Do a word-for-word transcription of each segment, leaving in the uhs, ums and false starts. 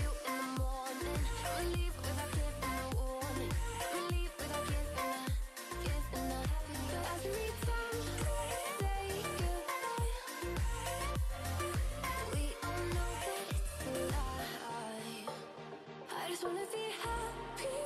the morning. I'ma leave without giving a warning. I'ma leave without giving a, giving a. But every time we say goodbye, we all know that it's a lie. I just wanna be happy.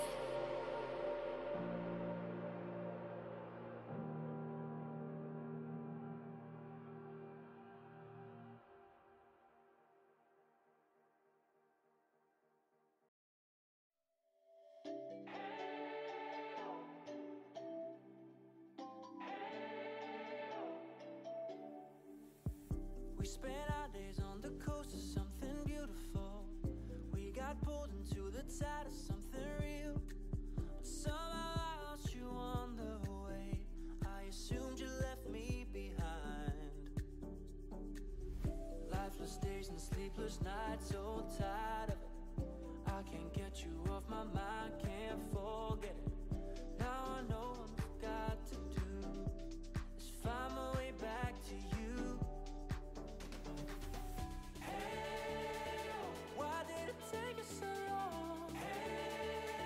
We spent our days on the coast of something beautiful. We got pulled into the tide of something real. But somehow I lost you on the way. I assumed you left me behind. Lifeless days and sleepless nights, so tired of it. I can't get you off my mind, can't forget it. Now I know what I've got to do is find my way back to you. Hey, why did it take us so long? Hey.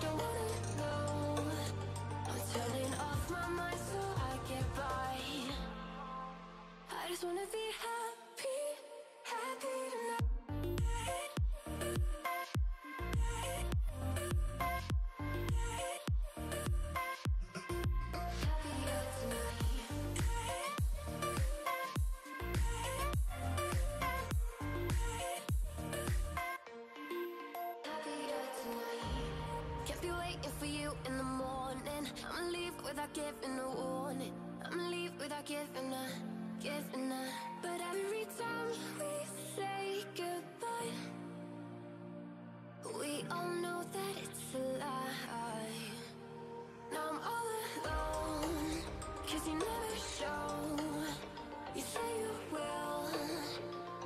Don't wanna know. I'm turning off my mind so I get by. I just wanna be happy, happy tonight. Giving a warning, I'ma leave without giving a, giving a. But every time we say goodbye, we all know that it's a lie. Now I'm all alone, cause you never show. You say you will,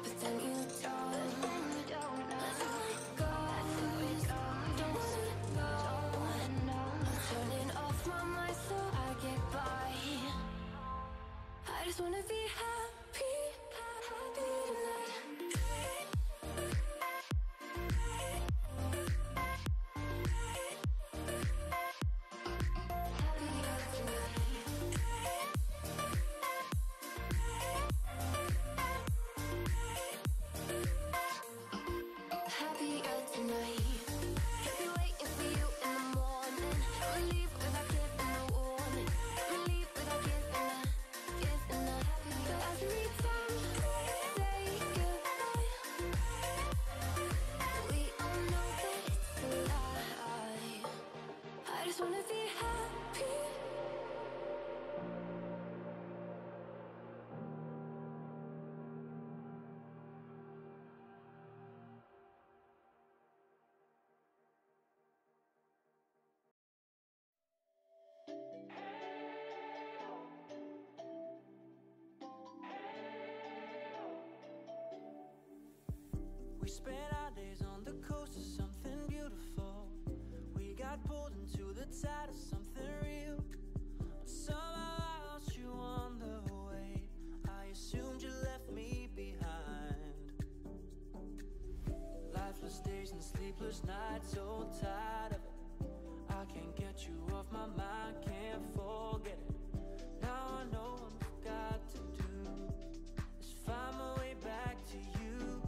but then you don't. That's how it goes. Don't wanna know. I'm turning off my mind so I get by. I just wanna be happy, happy tonight. Happier tonight. Spent our days on the coast of something beautiful. We got pulled into the tide of something real. But somehow I lost you on the way. I assumed you left me behind. Lifeless days and sleepless nights, so tired of it. I can't get you off my mind, can't forget it. Now I know what I've got to do is find my way back to you.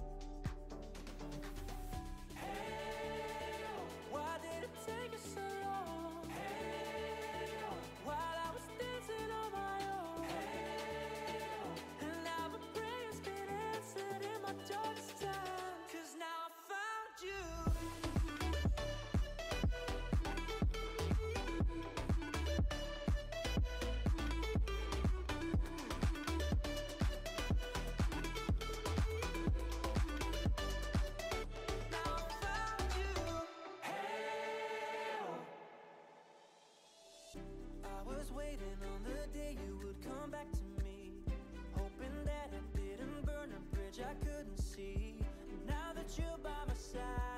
I couldn't see. Now that you're by my side,